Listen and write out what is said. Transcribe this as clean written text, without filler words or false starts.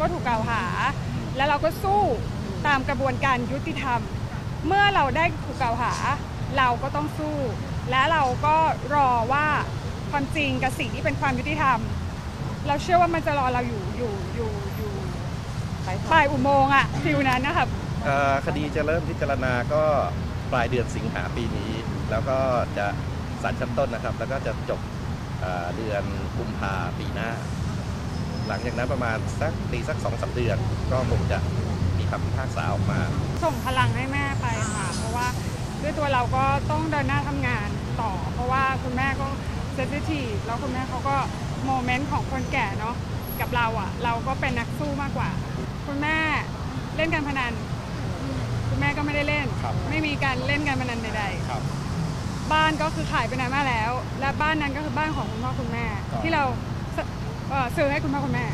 ก็ถูกกล่าวหาและเราก็สู้ตามกระบวนการยุติธรรมเมื่อเราได้ถูกกล่าวหาเราก็ต้องสู้และเราก็รอว่าความจริงกับสิ่งที่เป็นความยุติธรรมเราเชื่อว่ามันจะรอเราอยู่ปลายอุโมงค์อะฟิวนั้นนะครับคดีจะเริ่มพิจารณาก็ปลายเดือนสิงหาปีนี้แล้วก็จะศาลชั้นต้นนะครับแล้วก็จะจบเดือนกุมภาปีหน้าหลังจากนั้นประมาณสัก2-3 เดือนก็คงจะมีคำพิพากษาออกมาส่งพลังให้แม่ไปค่ะเพราะว่าด้วยตัวเราก็ต้องเดินหน้าทำงานต่อเพราะว่าคุณแม่ก็เซนซิทีฟแล้วคุณแม่เขาก็โมเมนต์ของคนแก่เนาะกับเราอ่ะเราก็เป็นนักสู้มากกว่าคุณแม่เล่นการพนันคุณแม่ก็ไม่ได้เล่นไม่มีการเล่นการพนันใดๆบ้านก็คือขายไปนานมาแล้วและบ้านนั้นก็คือบ้านของคุณพ่อคุณแม่ที่เราซื้อให้คุณพ่อคุณแม่